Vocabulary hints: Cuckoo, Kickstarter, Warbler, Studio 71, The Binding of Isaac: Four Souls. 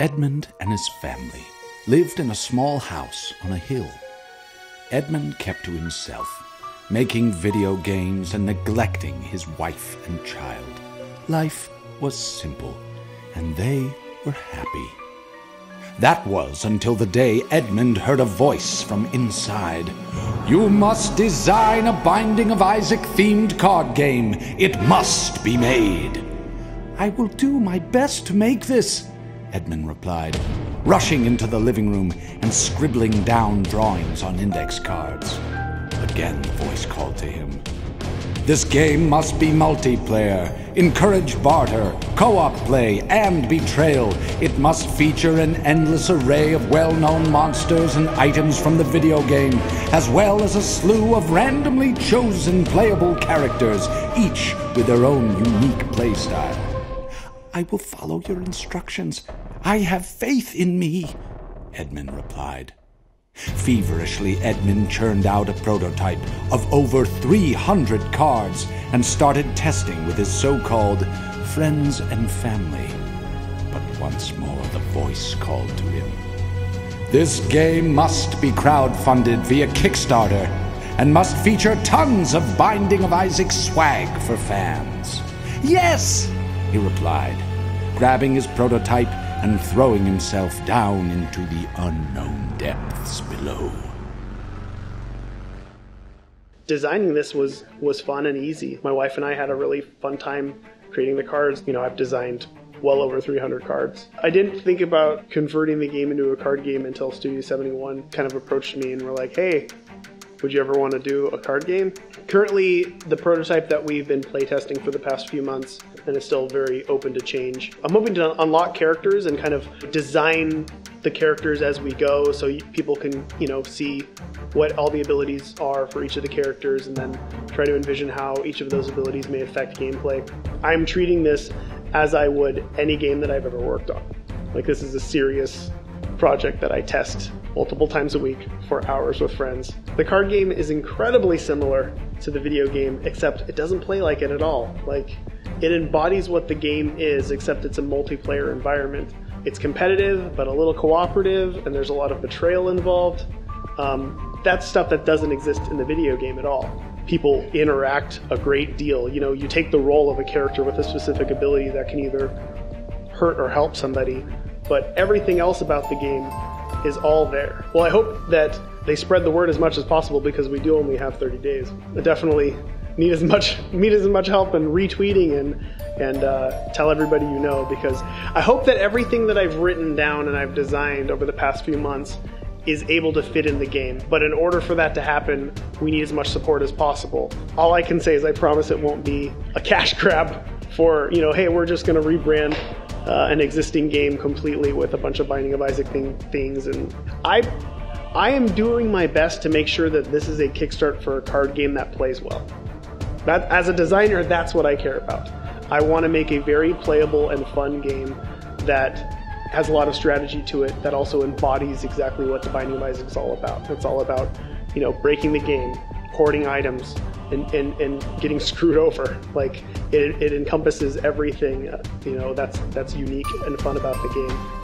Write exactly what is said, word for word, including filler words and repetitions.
Edmund and his family lived in a small house on a hill. Edmund kept to himself, making video games and neglecting his wife and child. Life was simple, and they were happy. That was until the day Edmund heard a voice from inside. "You must design a Binding of Isaac-themed card game. It must be made." "I will do my best to make this," Edmund replied, rushing into the living room and scribbling down drawings on index cards. Again, the voice called to him. "This game must be multiplayer, encourage barter, co-op play, and betrayal. It must feature an endless array of well-known monsters and items from the video game, as well as a slew of randomly chosen playable characters, each with their own unique playstyle." "I will follow your instructions. I have faith in me," Edmund replied. Feverishly, Edmund churned out a prototype of over three hundred cards and started testing with his so-called friends and family. But once more the voice called to him. "This game must be crowdfunded via Kickstarter and must feature tons of Binding of Isaac swag for fans." "Yes!" he replied, grabbing his prototype and throwing himself down into the unknown depths below. Designing this was, was fun and easy. My wife and I had a really fun time creating the cards. You know, I've designed well over three hundred cards. I didn't think about converting the game into a card game until Studio seventy-one kind of approached me and were like, "Hey, would you ever want to do a card game?" Currently, the prototype that we've been playtesting for the past few months and is still very open to change. I'm hoping to unlock characters and kind of design the characters as we go, so people can, you know, see what all the abilities are for each of the characters and then try to envision how each of those abilities may affect gameplay. I'm treating this as I would any game that I've ever worked on. Like, this is a serious project that I test multiple times a week for hours with friends. The card game is incredibly similar to the video game, except it doesn't play like it at all. Like, it embodies what the game is, except it's a multiplayer environment. It's competitive, but a little cooperative, and there's a lot of betrayal involved. Um, that's stuff that doesn't exist in the video game at all. People interact a great deal. You know, you take the role of a character with a specific ability that can either hurt or help somebody, but everything else about the game is all there. Well, I hope that they spread the word as much as possible, because we do only have thirty days. I definitely need as much need as much help in retweeting and and uh, tell everybody you know, because I hope that everything that I've written down and I've designed over the past few months is able to fit in the game. But in order for that to happen, we need as much support as possible. All I can say is I promise it won't be a cash grab for, you know, "Hey, we're just going to rebrand Uh, an existing game completely with a bunch of Binding of Isaac thing, things. And I, I am doing my best to make sure that this is a Kickstarter for a card game that plays well. That, as a designer, that's what I care about. I want to make a very playable and fun game that has a lot of strategy to it, that also embodies exactly what the Binding of Isaac is all about. It's all about, you know, breaking the game, hoarding items, and, and, and getting screwed over. Like, it, it encompasses everything, you know, that's, that's unique and fun about the game.